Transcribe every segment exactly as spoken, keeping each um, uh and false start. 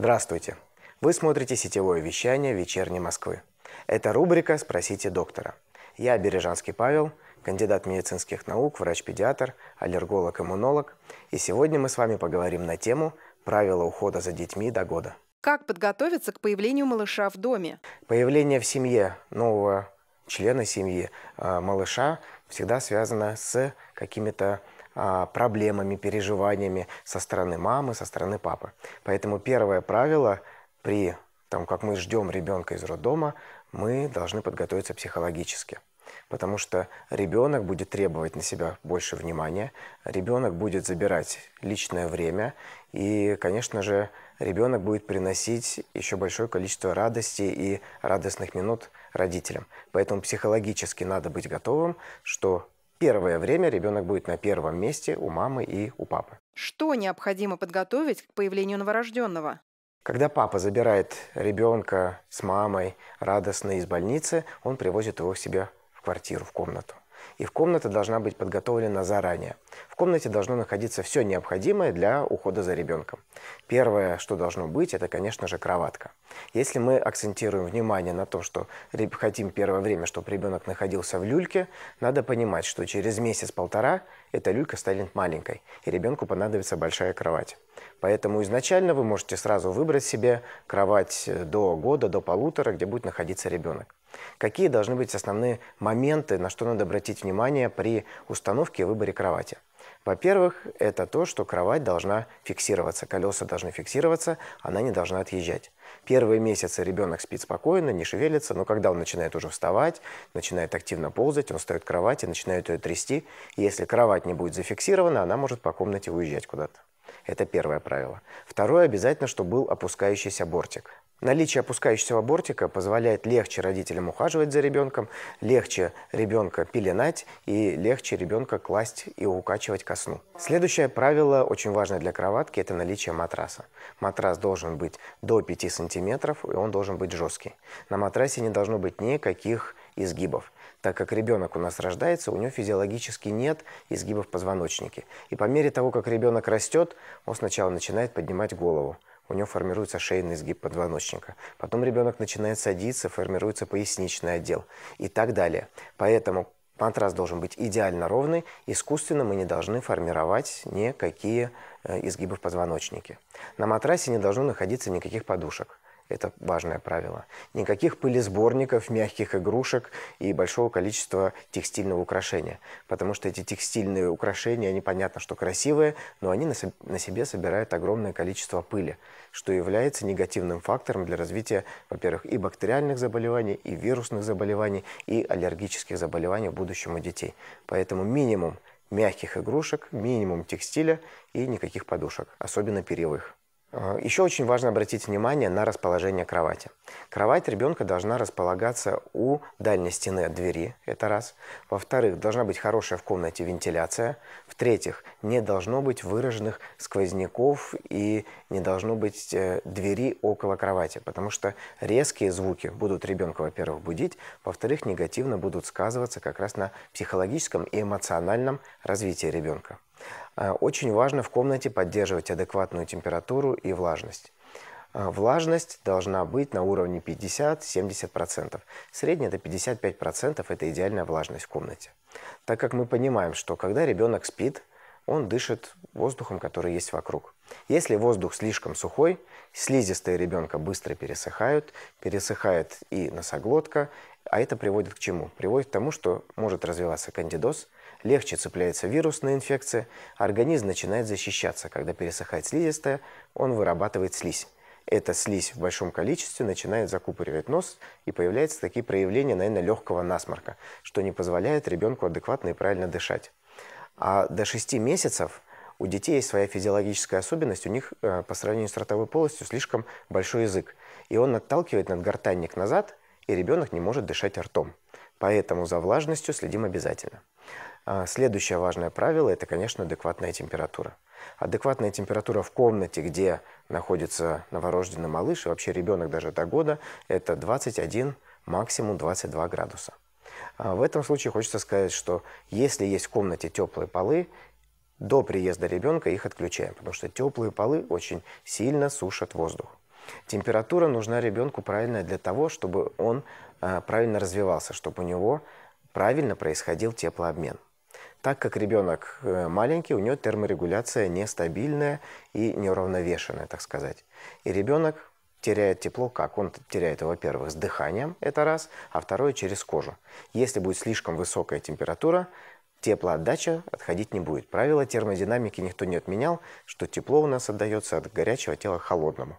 Здравствуйте! Вы смотрите сетевое вещание «Вечерней Москвы». Это рубрика «Спросите доктора». Я Бережанский Павел, кандидат медицинских наук, врач-педиатр, аллерголог-иммунолог. И сегодня мы с вами поговорим на тему «Правила ухода за детьми до года». Как подготовиться к появлению малыша в доме? Появление в семье нового члена семьи малыша всегда связано с какими-то проблемами, переживаниями со стороны мамы, со стороны папы. Поэтому первое правило, при том, как мы ждем ребенка из роддома, мы должны подготовиться психологически. Потому что ребенок будет требовать на себя больше внимания, ребенок будет забирать личное время, и, конечно же, ребенок будет приносить еще большое количество радости и радостных минут родителям. Поэтому психологически надо быть готовым, что первое время ребенок будет на первом месте у мамы и у папы. Что необходимо подготовить к появлению новорожденного? Когда папа забирает ребенка с мамой радостно из больницы, он привозит его к себе в квартиру, в комнату. И комната должна быть подготовлена заранее. В комнате должно находиться все необходимое для ухода за ребенком. Первое, что должно быть, это, конечно же, кроватка. Если мы акцентируем внимание на то, что хотим первое время, чтобы ребенок находился в люльке, надо понимать, что через месяц-полтора эта люлька станет маленькой, и ребенку понадобится большая кровать. Поэтому изначально вы можете сразу выбрать себе кровать до года, до полутора, где будет находиться ребенок. Какие должны быть основные моменты, на что надо обратить внимание при установке и выборе кровати? Во-первых, это то, что кровать должна фиксироваться, колеса должны фиксироваться, она не должна отъезжать. Первые месяцы ребенок спит спокойно, не шевелится, но когда он начинает уже вставать, начинает активно ползать, он встает к кровати, начинает ее трясти, и если кровать не будет зафиксирована, она может по комнате уезжать куда-то. Это первое правило. Второе, обязательно, чтобы был опускающийся бортик. Наличие опускающегося бортика позволяет легче родителям ухаживать за ребенком, легче ребенка пеленать и легче ребенка класть и укачивать ко сну. Следующее правило, очень важное для кроватки, это наличие матраса. Матрас должен быть до пяти сантиметров, и он должен быть жесткий. На матрасе не должно быть никаких изгибов. Так как ребенок у нас рождается, у него физиологически нет изгибов в позвоночнике. И по мере того, как ребенок растет, он сначала начинает поднимать голову. У него формируется шейный изгиб позвоночника. Потом ребенок начинает садиться, формируется поясничный отдел и так далее. Поэтому матрас должен быть идеально ровный. Искусственно мы не должны формировать никакие изгибы в позвоночнике. На матрасе не должно находиться никаких подушек. Это важное правило. Никаких пылесборников, мягких игрушек и большого количества текстильного украшения. Потому что эти текстильные украшения, они понятно, что красивые, но они на себе собирают огромное количество пыли, что является негативным фактором для развития, во-первых, и бактериальных заболеваний, и вирусных заболеваний, и аллергических заболеваний в будущем у детей. Поэтому минимум мягких игрушек, минимум текстиля и никаких подушек, особенно перьевых. Еще очень важно обратить внимание на расположение кровати. Кровать ребенка должна располагаться у дальней стены от двери, это раз. Во-вторых, должна быть хорошая в комнате вентиляция. В-третьих, не должно быть выраженных сквозняков и не должно быть двери около кровати, потому что резкие звуки будут ребенка, во-первых, будить, во-вторых, негативно будут сказываться как раз на психологическом и эмоциональном развитии ребенка. Очень важно в комнате поддерживать адекватную температуру и влажность. Влажность должна быть на уровне пятьдесят-семьдесят процентов. Средняя это пятьдесят пять процентов, это идеальная влажность в комнате. Так как мы понимаем, что когда ребенок спит, он дышит воздухом, который есть вокруг. Если воздух слишком сухой, слизистые ребенка быстро пересыхают, пересыхает и носоглотка, а это приводит к чему? Приводит к тому, что может развиваться кандидоз, легче цепляется вирусная инфекция, организм начинает защищаться. Когда пересыхает слизистая, он вырабатывает слизь. Эта слизь в большом количестве начинает закупоривать нос, и появляются такие проявления, наверное, легкого насморка, что не позволяет ребенку адекватно и правильно дышать. А до шести месяцев у детей есть своя физиологическая особенность, у них по сравнению с ротовой полостью слишком большой язык, и он отталкивает надгортанник назад, и ребенок не может дышать ртом. Поэтому за влажностью следим обязательно. Следующее важное правило – это, конечно, адекватная температура. Адекватная температура в комнате, где находится новорожденный малыш, и вообще ребенок даже до года, это двадцать один, максимум двадцать два градуса. В этом случае хочется сказать, что если есть в комнате теплые полы, до приезда ребенка их отключаем, потому что теплые полы очень сильно сушат воздух. Температура нужна ребенку правильная для того, чтобы он правильно развивался, чтобы у него правильно происходил теплообмен. Так как ребенок маленький, у него терморегуляция нестабильная и неуравновешенная, так сказать. И ребенок теряет тепло, как? Он теряет, во-первых, с дыханием, это раз, а второе, через кожу. Если будет слишком высокая температура, теплоотдача отходить не будет. Правило термодинамики никто не отменял, что тепло у нас отдается от горячего тела к холодному.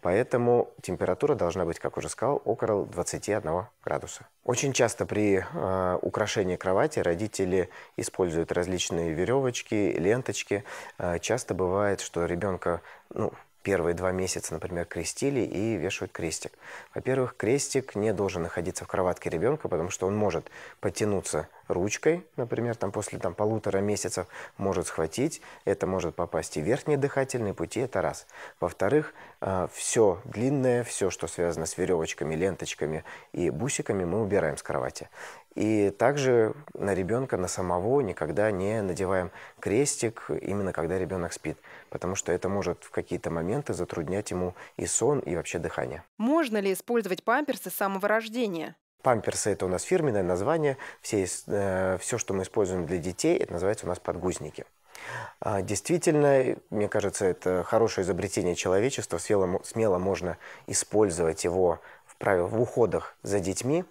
Поэтому температура должна быть, как уже сказал, около двадцати одного градуса. Очень часто при э, украшении кровати родители используют различные веревочки, ленточки. Э, часто бывает, что ребенка ну, первые два месяца, например, крестили и вешают крестик. Во-первых, крестик не должен находиться в кроватке ребенка, потому что он может подтянуться ручкой, например, там, после там, полутора месяцев может схватить, это может попасть и в верхние дыхательные пути, это раз. Во-вторых, э, все длинное, все, что связано с веревочками, ленточками и бусиками, мы убираем с кровати. И также на ребенка, на самого никогда не надеваем крестик, именно когда ребенок спит, потому что это может в какие-то моменты затруднять ему и сон, и вообще дыхание. Можно ли использовать памперсы с самого рождения? Памперсы – это у нас фирменное название. Все, э, все, что мы используем для детей, это называется у нас подгузники. А, действительно, мне кажется, это хорошее изобретение человечества. Смело, смело можно использовать его в, правил, в уходах за детьми.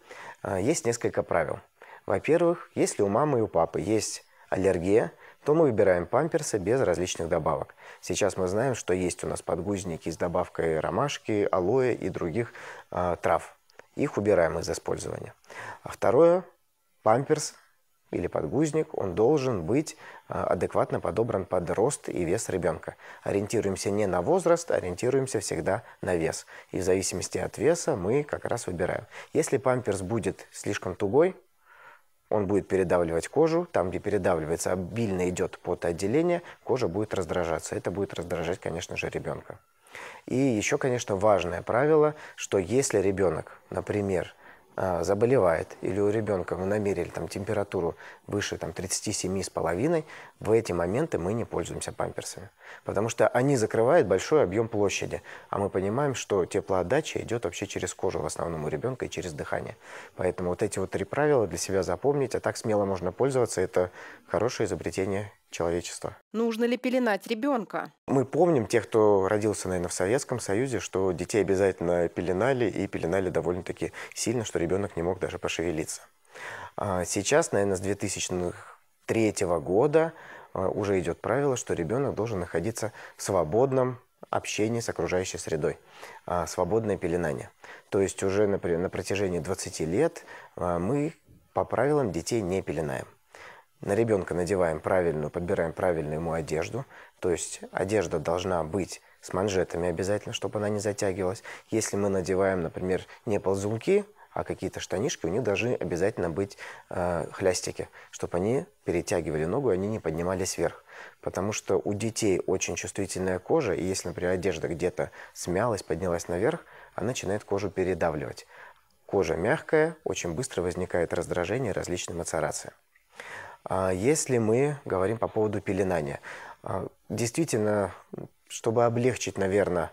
А, есть несколько правил. Во-первых, если у мамы и у папы есть аллергия, то мы выбираем памперсы без различных добавок. Сейчас мы знаем, что есть у нас подгузники с добавкой ромашки, алоэ и других а, трав. Их убираем из использования. А второе, памперс или подгузник, он должен быть адекватно подобран под рост и вес ребенка. Ориентируемся не на возраст, ориентируемся всегда на вес. И в зависимости от веса мы как раз выбираем. Если памперс будет слишком тугой, он будет передавливать кожу, там, где передавливается, обильно идет потоотделение, кожа будет раздражаться. Это будет раздражать, конечно же, ребенка. И еще, конечно, важное правило, что если ребенок, например, заболевает или у ребенка мы намерили там, температуру выше там, тридцати семи с половиной, в эти моменты мы не пользуемся памперсами. Потому что они закрывают большой объем площади. А мы понимаем, что теплоотдача идет вообще через кожу в основном у ребенка и через дыхание. Поэтому вот эти вот три правила для себя запомнить, а так смело можно пользоваться, это хорошее изобретение человечества. Нужно ли пеленать ребенка? Мы помним, тех, кто родился, наверное, в Советском Союзе, что детей обязательно пеленали, и пеленали довольно-таки сильно, что ребенок не мог даже пошевелиться. Сейчас, наверное, с две тысячи третьего года уже идет правило, что ребенок должен находиться в свободном общении с окружающей средой, свободное пеленание. То есть уже, например, на протяжении двадцати лет мы по правилам детей не пеленаем. На ребенка надеваем правильную, подбираем правильную ему одежду. То есть одежда должна быть с манжетами обязательно, чтобы она не затягивалась. Если мы надеваем, например, не ползунки, а какие-то штанишки, у них должны обязательно быть э, хлястики, чтобы они перетягивали ногу, и они не поднимались вверх. Потому что у детей очень чувствительная кожа, и если, например, одежда где-то смялась, поднялась наверх, она начинает кожу передавливать. Кожа мягкая, очень быстро возникает раздражение и различные мацарации. Если мы говорим по поводу пеленания, действительно, чтобы облегчить, наверное,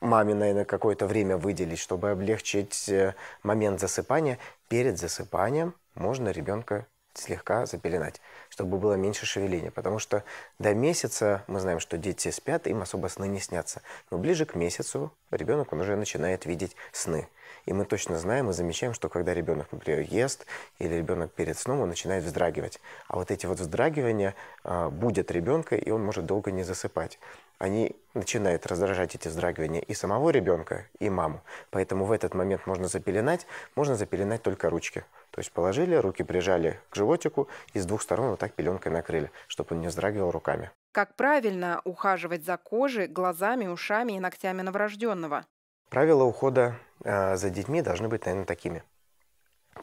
маме, наверное, какое-то время выделить, чтобы облегчить момент засыпания, перед засыпанием можно ребенка слегка запеленать, чтобы было меньше шевеления. Потому что до месяца мы знаем, что дети спят, им особо сны не снятся. Но ближе к месяцу ребенок он уже начинает видеть сны. И мы точно знаем и замечаем, что когда ребенок, например, ест или ребенок перед сном, он начинает вздрагивать. А вот эти вот вздрагивания а, будят ребенка, и он может долго не засыпать. Они начинают раздражать эти вздрагивания и самого ребенка, и маму. Поэтому в этот момент можно запеленать, можно запеленать только ручки. То есть положили, руки прижали к животику и с двух сторон вот так пеленкой накрыли, чтобы он не вздрагивал руками. Как правильно ухаживать за кожей, глазами, ушами и ногтями новорожденного? Правила ухода э, за детьми должны быть, наверное, такими.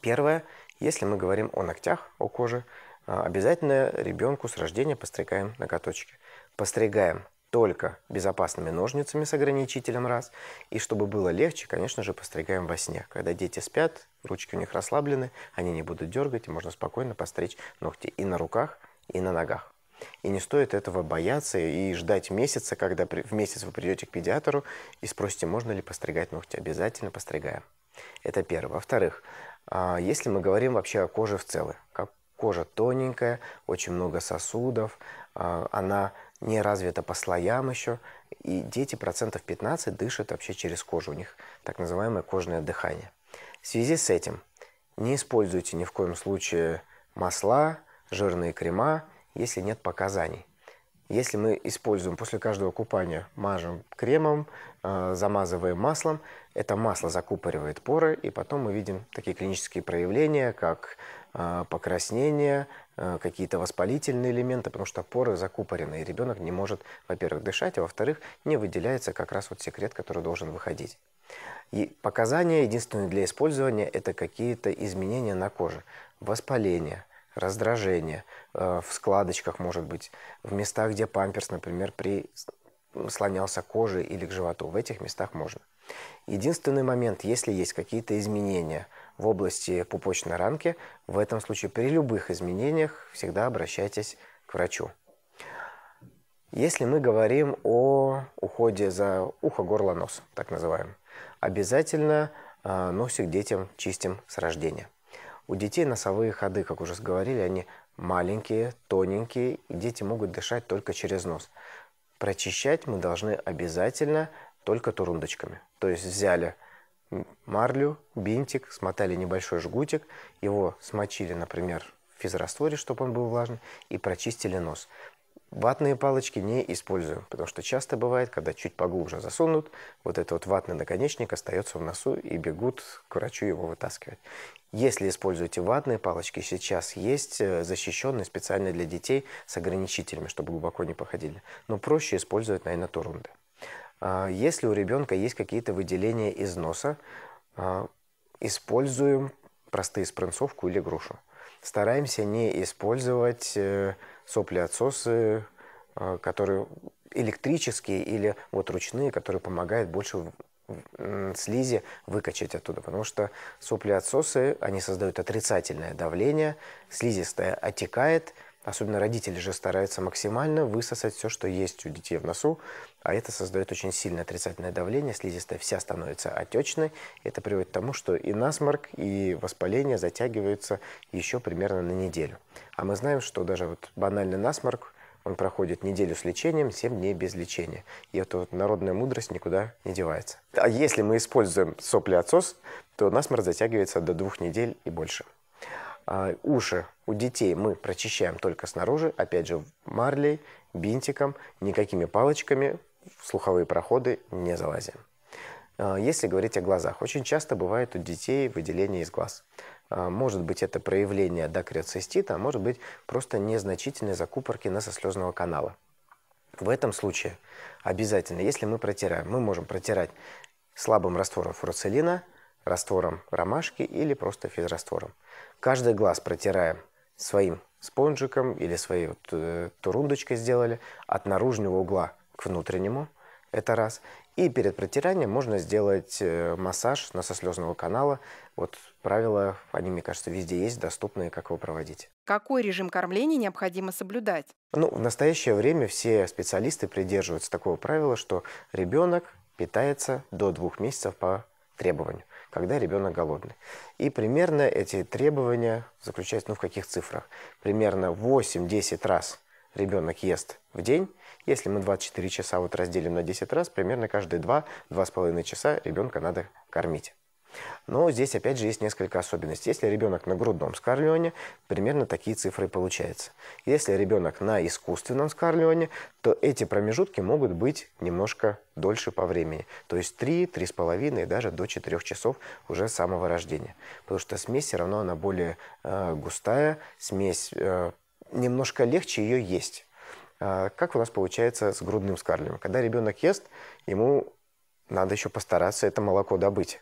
Первое, если мы говорим о ногтях, о коже, э, обязательно ребенку с рождения постригаем ноготочки. Постригаем только безопасными ножницами с ограничителем раз. И чтобы было легче, конечно же, постригаем во сне. Когда дети спят, ручки у них расслаблены, они не будут дергать, и можно спокойно постричь ногти и на руках, и на ногах. И не стоит этого бояться и ждать месяца, когда в месяц вы придете к педиатру и спросите, можно ли постригать ногти. Обязательно постригаем. Это первое. Во-вторых, если мы говорим вообще о коже в целом, как кожа тоненькая, очень много сосудов, она не развита по слоям еще, и дети процентов пятнадцать дышат вообще через кожу, у них так называемое кожное дыхание. В связи с этим не используйте ни в коем случае масла, жирные крема, если нет показаний. Если мы используем после каждого купания, мажем кремом, э, замазываем маслом, это масло закупоривает поры, и потом мы видим такие клинические проявления, как э, покраснение, э, какие-то воспалительные элементы, потому что поры закупорены, и ребенок не может, во-первых, дышать, а во-вторых, не выделяется как раз вот секрет, который должен выходить. И показания единственные для использования – это какие-то изменения на коже, воспаление, раздражение э, в складочках, может быть, в местах, где памперс, например, прислонялся к коже или к животу. В этих местах можно. Единственный момент, если есть какие-то изменения в области пупочной ранки, в этом случае при любых изменениях всегда обращайтесь к врачу. Если мы говорим о уходе за ухо, горло, нос, так называемым, обязательно э, носик детям чистим с рождения. У детей носовые ходы, как уже говорили, они маленькие, тоненькие, и дети могут дышать только через нос. Прочищать мы должны обязательно только турундочками. То есть взяли марлю, бинтик, смотали небольшой жгутик, его смочили, например, в физрастворе, чтобы он был влажный, и прочистили нос. Ватные палочки не используем, потому что часто бывает, когда чуть поглубже засунут, вот этот вот ватный наконечник остается в носу и бегут к врачу его вытаскивать. Если используете ватные палочки, сейчас есть защищенные специально для детей с ограничителями, чтобы глубоко не походили. Но проще использовать, наверное, турунды. Если у ребенка есть какие-то выделения из носа, используем простые спринцовку или грушу. Стараемся не использовать сопли-отсосы, которые электрические или вот ручные, которые помогают больше слизи выкачать оттуда, потому что сопли-отсосы, они создают отрицательное давление, слизистая отекает, особенно родители же стараются максимально высосать все, что есть у детей в носу, а это создает очень сильное отрицательное давление, слизистая вся становится отечной, это приводит к тому, что и насморк, и воспаление затягиваются еще примерно на неделю. А мы знаем, что даже вот банальный насморк, он проходит неделю с лечением, семь дней без лечения. И эта вот народная мудрость никуда не девается. А если мы используем сопли-отсос, то насморк затягивается до двух недель и больше. А уши у детей мы прочищаем только снаружи, опять же, марлей, бинтиком, никакими палочками в слуховые проходы не залазим. А если говорить о глазах, очень часто бывает у детей выделение из глаз. Может быть, это проявление дакриоцистита, а может быть, просто незначительные закупорки носослезного канала. В этом случае обязательно, если мы протираем, мы можем протирать слабым раствором фурацилина, раствором ромашки или просто физраствором. Каждый глаз протираем своим спонжиком или своей вот, э, турундочкой сделали от наружного угла к внутреннему. Это раз. И перед протиранием можно сделать массаж носослезного канала. Вот правила, они, мне кажется, везде есть, доступные, как его проводить. Какой режим кормления необходимо соблюдать? Ну, в настоящее время все специалисты придерживаются такого правила, что ребенок питается до двух месяцев по требованию, когда ребенок голодный. И примерно эти требования заключаются, ну, в каких цифрах? Примерно восемь-десять раз ребенок ест в день. Если мы двадцать четыре часа вот разделим на десять раз, примерно каждые два-два с половиной часа ребенка надо кормить. Но здесь опять же есть несколько особенностей. Если ребенок на грудном скарлеоне, примерно такие цифры получаются. Если ребенок на искусственном скарлеоне, то эти промежутки могут быть немножко дольше по времени. То есть три, три с половиной и даже до четырёх часов уже с самого рождения. Потому что смесь все равно она более э, густая, смесь э, немножко легче ее есть. Как у нас получается с грудным скарлеоном? Когда ребенок ест, ему надо еще постараться это молоко добыть.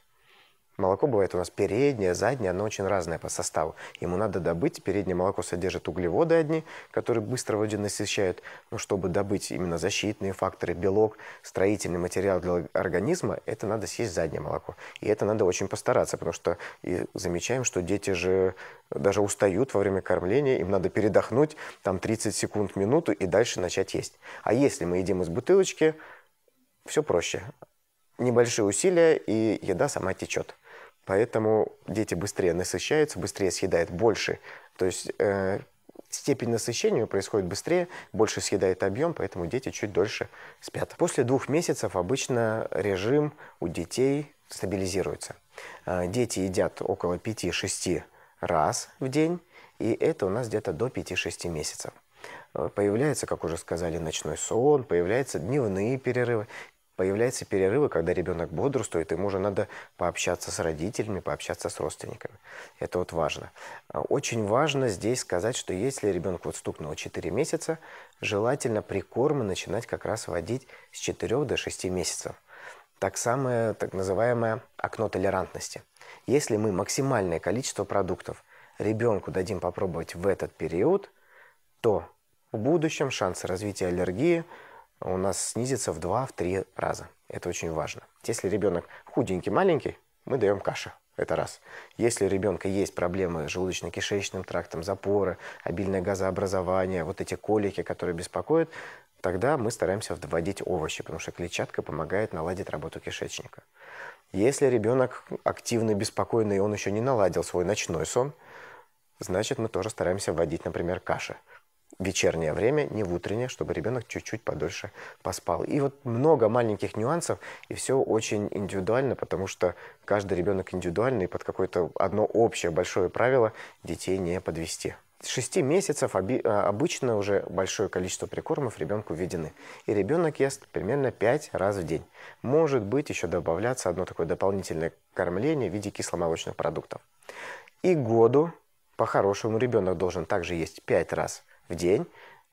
Молоко бывает у нас переднее, заднее, оно очень разное по составу. Ему надо добыть, переднее молоко содержит углеводы одни, которые быстро вроде насыщают. Но чтобы добыть именно защитные факторы, белок, строительный материал для организма, это надо съесть заднее молоко. И это надо очень постараться, потому что и замечаем, что дети же даже устают во время кормления, им надо передохнуть там тридцать секунд, минуту и дальше начать есть. А если мы едим из бутылочки, все проще. Небольшие усилия, и еда сама течет. Поэтому дети быстрее насыщаются, быстрее съедают больше. То есть э, степень насыщения происходит быстрее, больше съедает объем, поэтому дети чуть дольше спят. После двух месяцев обычно режим у детей стабилизируется. Э, дети едят около пяти-шести раз в день, и это у нас где-то до пяти-шести месяцев. Э, появляется, как уже сказали, ночной сон, появляются дневные перерывы. Появляются перерывы, когда ребенок бодрствует, ему уже надо пообщаться с родителями, пообщаться с родственниками. Это вот важно. Очень важно здесь сказать, что если ребенку вот стукнуло четыре месяца, желательно прикормы начинать как раз вводить с четырёх до шести месяцев. Так самое, так называемое окно толерантности. Если мы максимальное количество продуктов ребенку дадим попробовать в этот период, то в будущем шансы развития аллергии у нас снизится в два-три раза. Это очень важно. Если ребенок худенький, маленький, мы даем кашу. Это раз. Если у ребенка есть проблемы с желудочно-кишечным трактом, запоры, обильное газообразование, вот эти колики, которые беспокоят, тогда мы стараемся вводить овощи, потому что клетчатка помогает наладить работу кишечника. Если ребенок активный, беспокойный, и он еще не наладил свой ночной сон, значит, мы тоже стараемся вводить, например, каши. Вечернее время, не в утреннее, чтобы ребенок чуть-чуть подольше поспал. И вот много маленьких нюансов, и все очень индивидуально, потому что каждый ребенок индивидуальный, и под какое-то одно общее большое правило детей не подвести. С шести месяцев обычно уже большое количество прикормов ребенку введены. И ребенок ест примерно пять раз в день. Может быть, еще добавляться одно такое дополнительное кормление в виде кисломолочных продуктов. И году, по-хорошему, ребенок должен также есть пять раз в день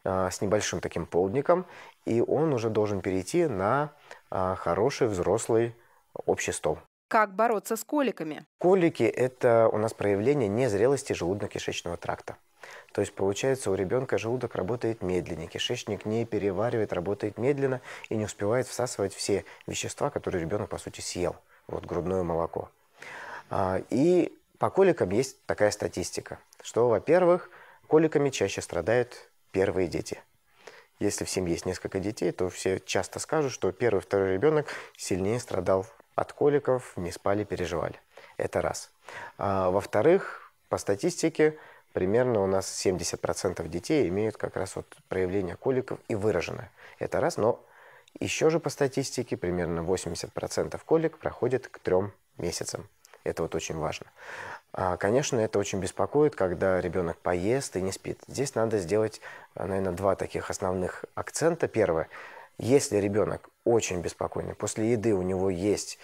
а, с небольшим таким полдником, и он уже должен перейти на а, хороший взрослый общий стол. Как бороться с коликами? Колики – это у нас проявление незрелости желудочно-кишечного тракта. То есть, получается, у ребенка желудок работает медленнее, кишечник не переваривает, работает медленно и не успевает всасывать все вещества, которые ребенок, по сути, съел. Вот грудное молоко. А, и по коликам есть такая статистика, что, во-первых, коликами чаще страдают первые дети. Если в семье есть несколько детей, то все часто скажут, что первый, второй ребенок сильнее страдал от коликов, не спали, переживали. Это раз. А, во-вторых, по статистике, примерно у нас семьдесят процентов детей имеют как раз вот проявление коликов и выраженное. Это раз, но еще же по статистике примерно восемьдесят процентов колик проходит к трем месяцам. Это вот очень важно. Конечно, это очень беспокоит, когда ребенок поест и не спит. Здесь надо сделать, наверное, два таких основных акцента. Первое. Если ребенок очень беспокойный, после еды у него есть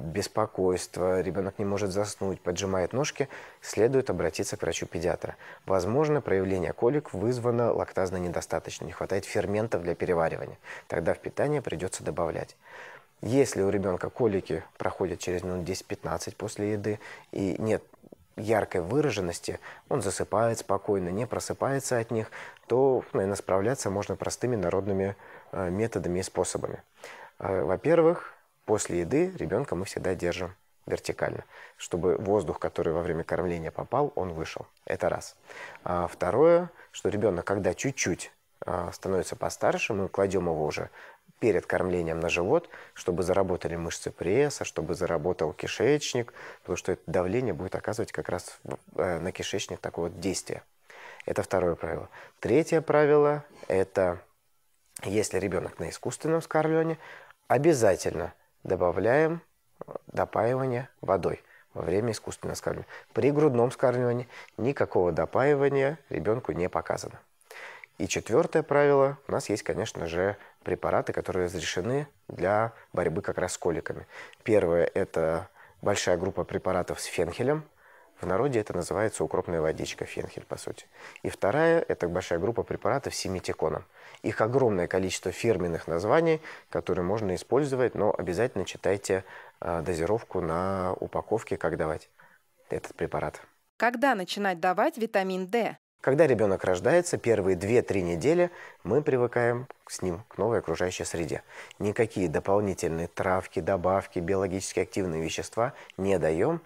беспокойство, ребенок не может заснуть, поджимает ножки, следует обратиться к врачу-педиатру. Возможно, проявление колик вызвано лактазной недостаточностью, не хватает ферментов для переваривания. Тогда в питание придется добавлять. Если у ребенка колики проходят через минут десять-пятнадцать после еды и нет яркой выраженности, он засыпает спокойно, не просыпается от них, то, наверное, справляться можно простыми народными методами и способами. Во-первых, после еды ребенка мы всегда держим вертикально, чтобы воздух, который во время кормления попал, он вышел. Это раз. А второе, что ребенок, когда чуть-чуть становится постарше, мы кладем его уже перед кормлением на живот, чтобы заработали мышцы пресса, чтобы заработал кишечник, потому что это давление будет оказывать как раз на кишечник такое вот действие. Это второе правило. Третье правило – это если ребенок на искусственном скармливании, обязательно добавляем допаивание водой во время искусственного скармливания. При грудном скармливании никакого допаивания ребенку не показано. И четвертое правило. У нас есть, конечно же, препараты, которые разрешены для борьбы как раз с коликами. Первое – это большая группа препаратов с фенхелем. В народе это называется укропная водичка, фенхель, по сути. И вторая – это большая группа препаратов с симетиконом. Их огромное количество фирменных названий, которые можно использовать, но обязательно читайте дозировку на упаковке, как давать этот препарат. Когда начинать давать витамин дэ? Когда ребенок рождается, первые две-три недели мы привыкаем с ним к новой окружающей среде. Никакие дополнительные травки, добавки, биологически активные вещества не даем.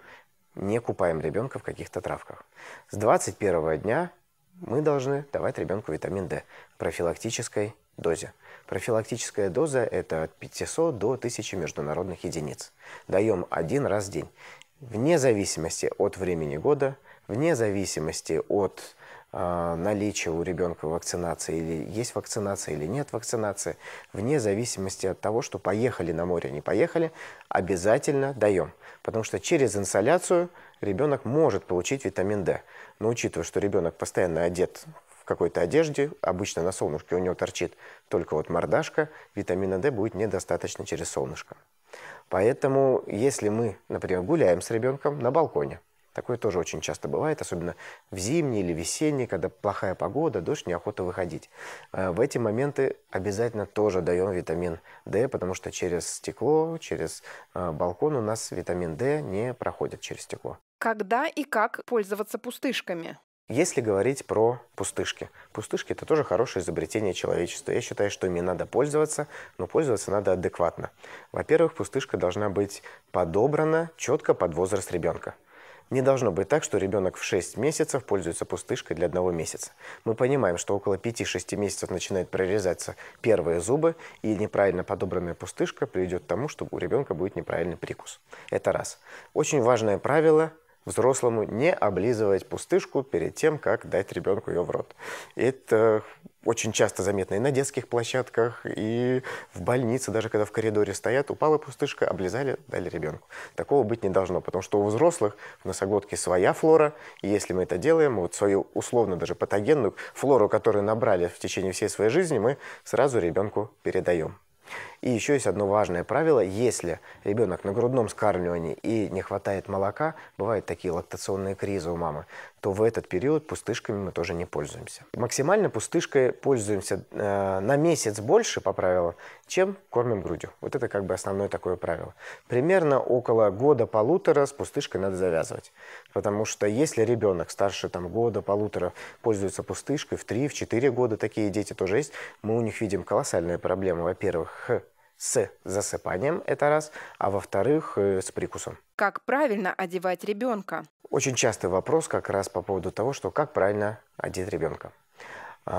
не купаем ребенка в каких-то травках. С двадцать первого дня мы должны давать ребенку витамин дэ в профилактической дозе. Профилактическая доза – это от пятисот до тысячи международных единиц. Даем один раз в день. Вне зависимости от времени года, вне зависимости от э, наличия у ребенка вакцинации, или есть вакцинация, или нет вакцинации, вне зависимости от того, что поехали на море, не поехали, обязательно даем. Потому что через инсоляцию ребенок может получить витамин дэ. Но учитывая, что ребенок постоянно одет в какой-то одежде, обычно на солнышке у него торчит только вот мордашка, витамина дэ будет недостаточно через солнышко. Поэтому, если мы, например, гуляем с ребенком на балконе, такое тоже очень часто бывает, особенно в зимний или весенний, когда плохая погода, дождь, неохота выходить. В эти моменты обязательно тоже даем витамин дэ, потому что через стекло, через балкон у нас витамин дэ не проходит через стекло. Когда и как пользоваться пустышками? Если говорить про пустышки, пустышки – это тоже хорошее изобретение человечества. Я считаю, что ими надо пользоваться, но пользоваться надо адекватно. Во-первых, пустышка должна быть подобрана четко под возраст ребенка. Не должно быть так, что ребенок в шесть месяцев пользуется пустышкой для одного месяца. Мы понимаем, что около пяти-шести месяцев начинают прорезаться первые зубы, и неправильно подобранная пустышка приведет к тому, что у ребенка будет неправильный прикус. Это раз. Очень важное правило – взрослому не облизывать пустышку перед тем, как дать ребенку ее в рот. Это очень часто заметно и на детских площадках, и в больнице, даже когда в коридоре стоят, упала пустышка, облизали, дали ребенку. Такого быть не должно, потому что у взрослых в носоглотке своя флора, и если мы это делаем, вот свою условно даже патогенную флору, которую набрали в течение всей своей жизни, мы сразу ребенку передаем. И еще есть одно важное правило. Если ребенок на грудном скармливании и не хватает молока, бывают такие лактационные кризы у мамы, то в этот период пустышками мы тоже не пользуемся. Максимально пустышкой пользуемся э, на месяц больше, по правилам, чем кормим грудью. Вот это как бы основное такое правило. Примерно около года-полутора с пустышкой надо завязывать. Потому что если ребенок старше там, года-полутора пользуется пустышкой, в три-четыре года такие дети тоже есть, мы у них видим колоссальные проблемы. Во-первых, с засыпанием, это раз, а во-вторых, с прикусом. Как правильно одевать ребенка? Очень частый вопрос как раз по поводу того, что как правильно одеть ребенка.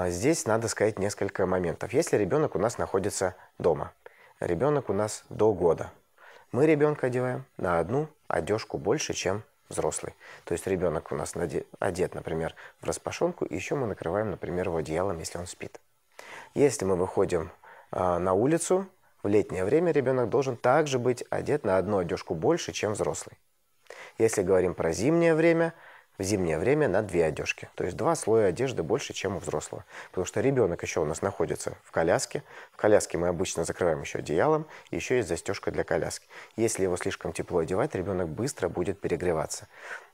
Здесь надо сказать несколько моментов. Если ребенок у нас находится дома, ребенок у нас до года, мы ребенка одеваем на одну одежку больше, чем взрослый. То есть ребенок у нас одет, например, в распашонку, и еще мы накрываем, например, его одеялом, если он спит. Если мы выходим на улицу, в летнее время ребенок должен также быть одет на одну одежку больше, чем взрослый. Если говорим про зимнее время, в зимнее время на две одежки. То есть два слоя одежды больше, чем у взрослого. Потому что ребенок еще у нас находится в коляске. В коляске мы обычно закрываем еще одеялом, еще есть застежка для коляски. Если его слишком тепло одевать, ребенок быстро будет перегреваться.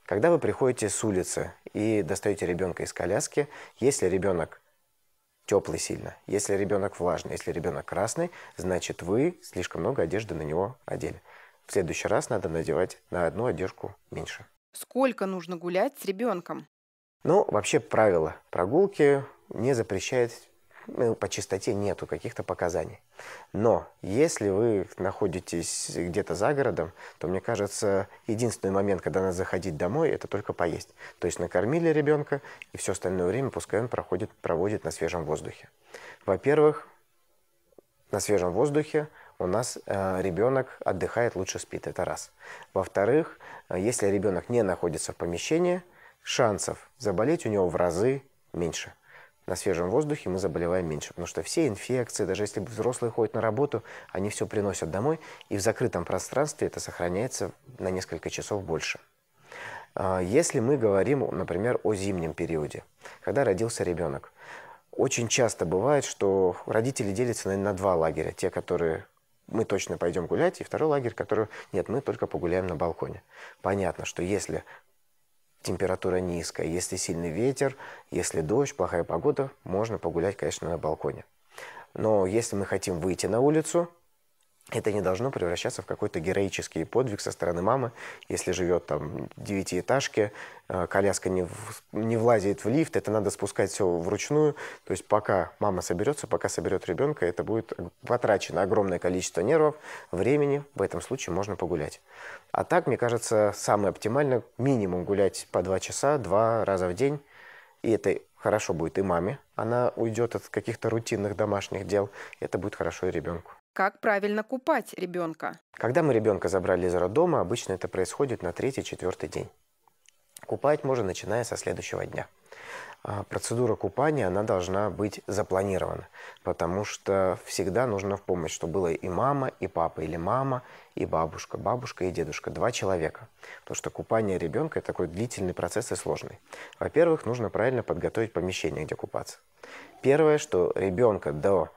Когда вы приходите с улицы и достаете ребенка из коляски, если ребенок теплый сильно. Если ребенок влажный, если ребенок красный, значит вы слишком много одежды на него одели. В следующий раз надо надевать на одну одежку меньше. Сколько нужно гулять с ребенком? Ну, вообще правило прогулки не запрещает, ну, по частоте нету каких-то показаний. Но если вы находитесь где-то за городом, то, мне кажется, единственный момент, когда надо заходить домой, это только поесть. То есть накормили ребенка, и все остальное время пускай он проходит, проводит на свежем воздухе. Во-первых, на свежем воздухе у нас э, ребенок отдыхает, лучше спит, это раз. Во-вторых, если ребенок не находится в помещении, шансов заболеть у него в разы меньше. На свежем воздухе мы заболеваем меньше, потому что все инфекции, даже если взрослые ходят на работу, они все приносят домой, и в закрытом пространстве это сохраняется на несколько часов больше. Если мы говорим, например, о зимнем периоде, когда родился ребенок, очень часто бывает, что родители делятся на два лагеря, те, которые мы точно пойдем гулять, и второй лагерь, который нет, мы только погуляем на балконе. Понятно, что если температура низкая, если сильный ветер, если дождь, плохая погода, можно погулять, конечно, на балконе. Но если мы хотим выйти на улицу, Это не должно превращаться в какой-то героический подвиг со стороны мамы, если живет там в девятиэтажке, коляска не, в, не влазит в лифт, это надо спускать все вручную. То есть пока мама соберется, пока соберет ребенка, это будет потрачено огромное количество нервов, времени, в этом случае можно погулять. А так, мне кажется, самое оптимально минимум гулять по два часа, два раза в день, и это хорошо будет и маме, она уйдет от каких-то рутинных домашних дел, это будет хорошо и ребенку. Как правильно купать ребенка? Когда мы ребенка забрали из роддома, обычно это происходит на третий-четвертый день. Купать можно, начиная со следующего дня. Процедура купания, она должна быть запланирована, потому что всегда нужно в помощь, чтобы было и мама, и папа, или мама, и бабушка, бабушка и дедушка, два человека. Потому что купание ребенка – это такой длительный процесс и сложный. Во-первых, нужно правильно подготовить помещение, где купаться. Первое, что ребенка до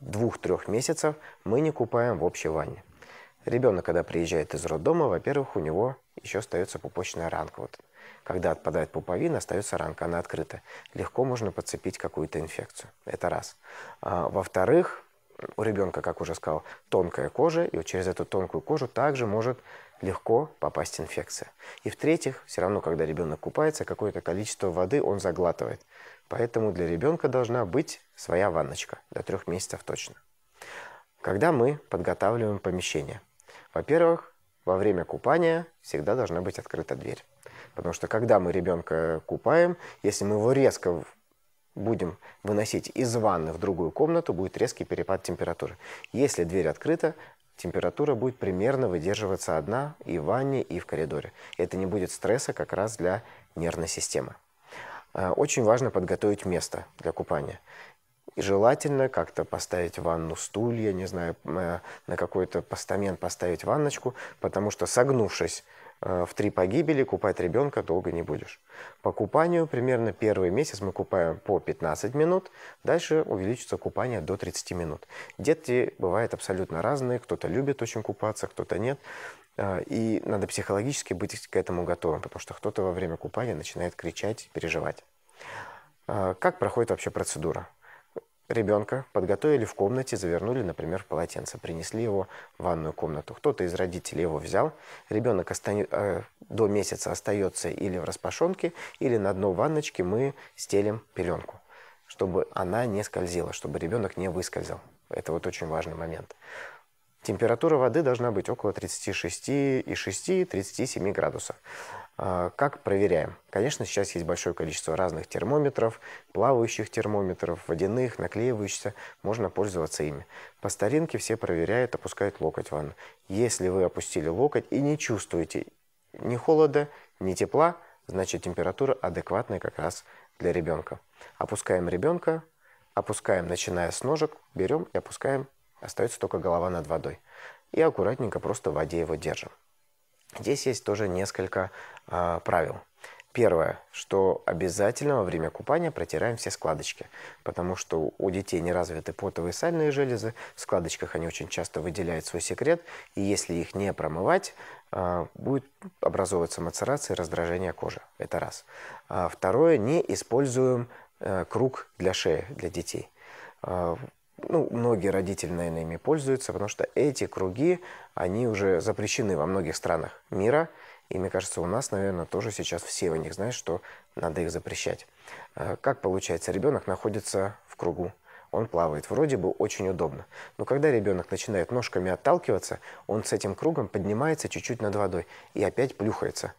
двух-трех месяцев мы не купаем в общей ванне. Ребенок, когда приезжает из роддома, во-первых, у него еще остается пупочная ранка. Вот. Когда отпадает пуповина, остается ранка, она открыта. Легко можно подцепить какую-то инфекцию. Это раз. А, во-вторых, у ребенка, как уже сказал, тонкая кожа, и через эту тонкую кожу также может легко попасть инфекция. И в-третьих, все равно, когда ребенок купается, какое-то количество воды он заглатывает. Поэтому для ребенка должна быть своя ванночка, до трех месяцев точно. Когда мы подготавливаем помещение? Во-первых, во время купания всегда должна быть открыта дверь. Потому что когда мы ребенка купаем, если мы его резко будем выносить из ванны в другую комнату, будет резкий перепад температуры. Если дверь открыта, температура будет примерно выдерживаться одна и в ванне, и в коридоре. Это не будет стресса как раз для нервной системы. Очень важно подготовить место для купания. И желательно как-то поставить в ванну стулья, не знаю, на какой-то постамент поставить ванночку, потому что, согнувшись в три погибели, купать ребенка долго не будешь. По купанию примерно первый месяц мы купаем по пятнадцать минут, дальше увеличится купание до тридцати минут. Дети бывают абсолютно разные, кто-то любит очень купаться, кто-то нет. И надо психологически быть к этому готовым, потому что кто-то во время купания начинает кричать, переживать. Как проходит вообще процедура? Ребенка подготовили в комнате, завернули, например, в полотенце, принесли его в ванную комнату. Кто-то из родителей его взял, ребенок остан... э, до месяца остается или в распашонке, или на дно ванночки мы стелим пеленку, чтобы она не скользила, чтобы ребенок не выскользал. Это вот очень важный момент. Температура воды должна быть около тридцати шести и шести - тридцати семи градусов. Как проверяем? Конечно, сейчас есть большое количество разных термометров, плавающих термометров, водяных, наклеивающихся. Можно пользоваться ими. По старинке все проверяют, опускают локоть в ванну. Если вы опустили локоть и не чувствуете ни холода, ни тепла, значит температура адекватная как раз для ребенка. Опускаем ребенка, опускаем, начиная с ножек, берем и опускаем. Остается только голова над водой. И аккуратненько просто в воде его держим. Здесь есть тоже несколько э, правил. Первое, что обязательно во время купания протираем все складочки, потому что у детей не развиты потовые и сальные железы, в складочках они очень часто выделяют свой секрет, и если их не промывать, э, будет образовываться мацерация и раздражение кожи. Это раз. А второе, не используем э, круг для шеи, для детей. Ну, многие родители, наверное, ими пользуются, потому что эти круги, они уже запрещены во многих странах мира. И, мне кажется, у нас, наверное, тоже сейчас все о них знают, что надо их запрещать. Как получается, ребенок находится в кругу, он плавает. Вроде бы очень удобно. Но когда ребенок начинает ножками отталкиваться, он с этим кругом поднимается чуть-чуть над водой и опять плюхается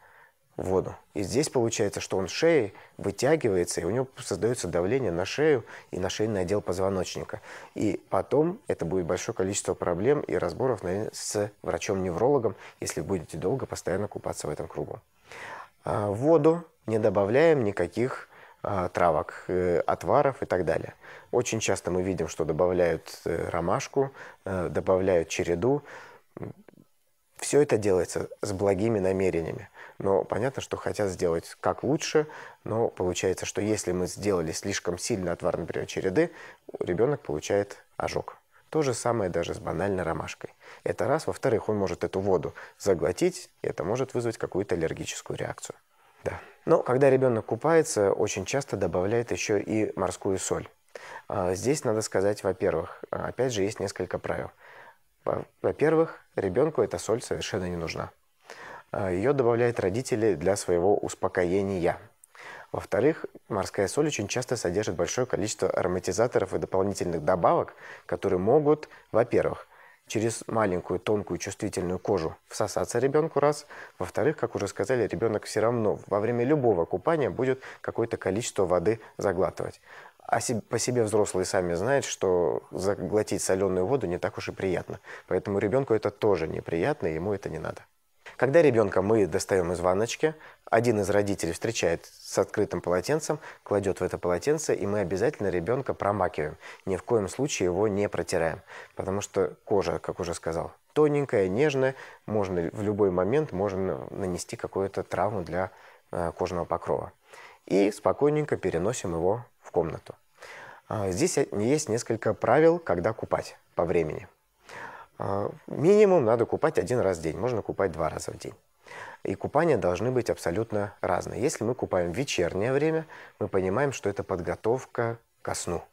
в воду. И здесь получается, что он шеей вытягивается, и у него создается давление на шею и на шейный отдел позвоночника. И потом это будет большое количество проблем и разборов, наверное, с врачом-неврологом, если будете долго постоянно купаться в этом кругу. В воду не добавляем никаких травок, отваров и так далее. Очень часто мы видим, что добавляют ромашку, добавляют череду. Все это делается с благими намерениями. Но понятно, что хотят сделать как лучше, но получается, что если мы сделали слишком сильно отвар, например, череды, ребенок получает ожог. То же самое даже с банальной ромашкой. Это раз. Во-вторых, он может эту воду заглотить, и это может вызвать какую-то аллергическую реакцию. Да. Но когда ребенок купается, очень часто добавляет еще и морскую соль. Здесь надо сказать, во-первых, опять же, есть несколько правил. Во-первых, ребенку эта соль совершенно не нужна. Ее добавляют родители для своего успокоения. Во-вторых, морская соль очень часто содержит большое количество ароматизаторов и дополнительных добавок, которые могут, во-первых, через маленькую, тонкую, чувствительную кожу всосаться ребенку раз. Во-вторых, как уже сказали, ребенок все равно во время любого купания будет какое-то количество воды заглатывать. А по себе взрослые сами знают, что заглотить соленую воду не так уж и приятно. Поэтому ребенку это тоже неприятно, и ему это не надо. Когда ребенка мы достаем из ванночки, один из родителей встречает с открытым полотенцем, кладет в это полотенце, и мы обязательно ребенка промакиваем. Ни в коем случае его не протираем, потому что кожа, как уже сказал, тоненькая, нежная, можно в любой момент можно нанести какую-то травму для кожного покрова. И спокойненько переносим его в комнату. Здесь есть несколько правил, когда купать по времени. Минимум надо купать один раз в день, можно купать два раза в день. И купания должны быть абсолютно разные. Если мы купаем в вечернее время, мы понимаем, что это подготовка ко сну.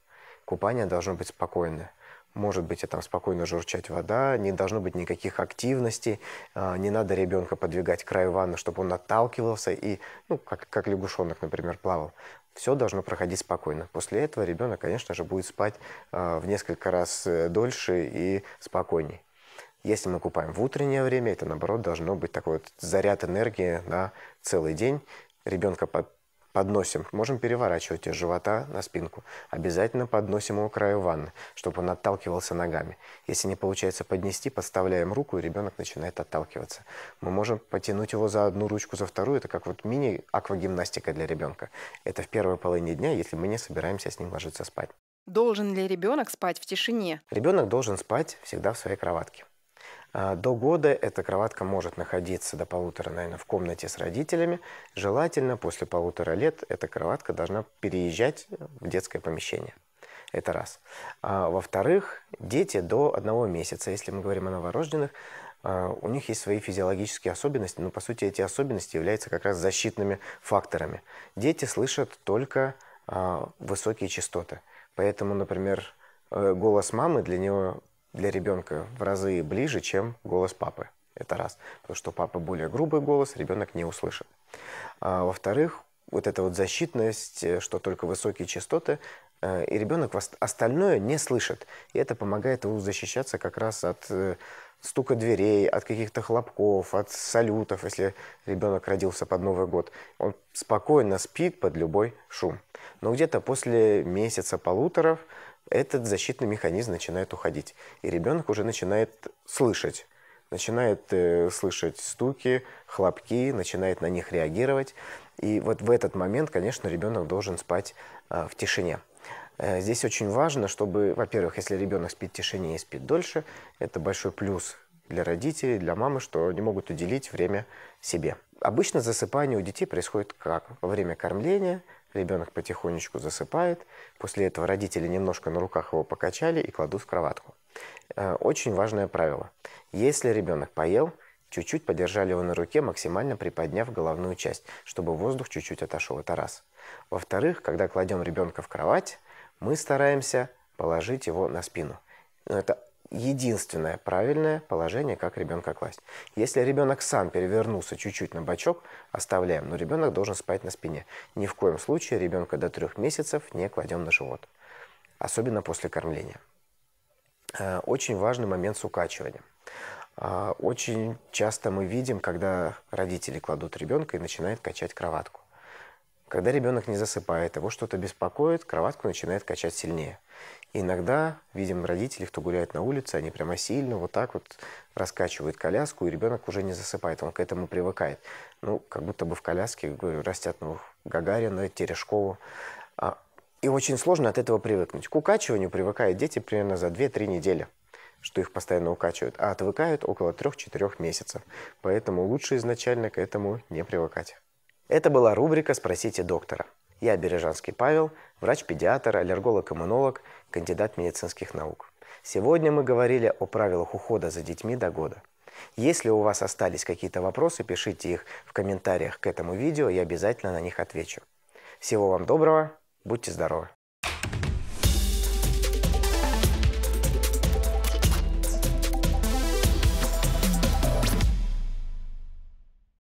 Купание должно быть спокойное. Может быть, и там спокойно журчать вода, не должно быть никаких активностей, не надо ребенка подвигать к краю ванны, чтобы он отталкивался и, ну, как, как лягушонок, например, плавал. Все должно проходить спокойно. После этого ребенок, конечно же, будет спать в несколько раз дольше и спокойней. Если мы купаем в утреннее время, это, наоборот, должно быть такой вот заряд энергии на целый день. Ребенка под Подносим, можем переворачивать из живота на спинку. Обязательно подносим его к краю ванны, чтобы он отталкивался ногами. Если не получается поднести, подставляем руку, и ребенок начинает отталкиваться. Мы можем потянуть его за одну ручку, за вторую. Это как вот мини-аквагимнастика для ребенка. Это в первой половине дня, если мы не собираемся с ним ложиться спать. Должен ли ребенок спать в тишине? Ребенок должен спать всегда в своей кроватке. До года эта кроватка может находиться до полутора, наверное, в комнате с родителями. Желательно после полутора лет эта кроватка должна переезжать в детское помещение. Это раз. А, во-вторых, дети до одного месяца, если мы говорим о новорожденных, у них есть свои физиологические особенности, но, по сути, эти особенности являются как раз защитными факторами. Дети слышат только а, высокие частоты. Поэтому, например, голос мамы для него... для ребенка в разы ближе, чем голос папы. Это раз. Потому что папа более грубый голос, ребенок не услышит. А, во-вторых, вот эта вот защитность, что только высокие частоты, и ребенок остальное не слышит. И это помогает ему защищаться как раз от стука дверей, от каких-то хлопков, от салютов. Если ребенок родился под Новый год, он спокойно спит под любой шум. Но где-то после месяца-полутора этот защитный механизм начинает уходить. И ребенок уже начинает слышать. Начинает э, слышать стуки, хлопки, начинает на них реагировать. И вот в этот момент, конечно, ребенок должен спать э, в тишине. Э, здесь очень важно, чтобы, во-первых, если ребенок спит в тишине и спит дольше, это большой плюс для родителей, для мамы, что они могут уделить время себе. Обычно засыпание у детей происходит как? Во время кормления ребенок потихонечку засыпает, после этого родители немножко на руках его покачали и кладут в кроватку. Очень важное правило. Если ребенок поел, чуть-чуть подержали его на руке, максимально приподняв головную часть, чтобы воздух чуть-чуть отошел. Это раз. Во-вторых, когда кладем ребенка в кровать, мы стараемся положить его на спину. Это единственное правильное положение, как ребенка класть. Если ребенок сам перевернулся чуть-чуть на бочок, оставляем, но ребенок должен спать на спине. Ни в коем случае ребенка до трех месяцев не кладем на живот, особенно после кормления. Очень важный момент с укачиванием. Очень часто мы видим, когда родители кладут ребенка и начинают качать кроватку. Когда ребенок не засыпает, его что-то беспокоит, кроватку начинает качать сильнее. Иногда видим родителей, кто гуляет на улице, они прямо сильно вот так вот раскачивают коляску, и ребенок уже не засыпает, он к этому привыкает. Ну, как будто бы в коляске, говорю, растят ну, Гагарина, Терешкову. И очень сложно от этого привыкнуть. К укачиванию привыкают дети примерно за две-три недели, что их постоянно укачивают, а отвыкают около трёх-четырёх месяцев. Поэтому лучше изначально к этому не привыкать. Это была рубрика «Спросите доктора». Я Бережанский Павел, врач-педиатр, аллерголог-иммунолог, кандидат медицинских наук. Сегодня мы говорили о правилах ухода за детьми до года. Если у вас остались какие-то вопросы, пишите их в комментариях к этому видео, я обязательно на них отвечу. Всего вам доброго, будьте здоровы!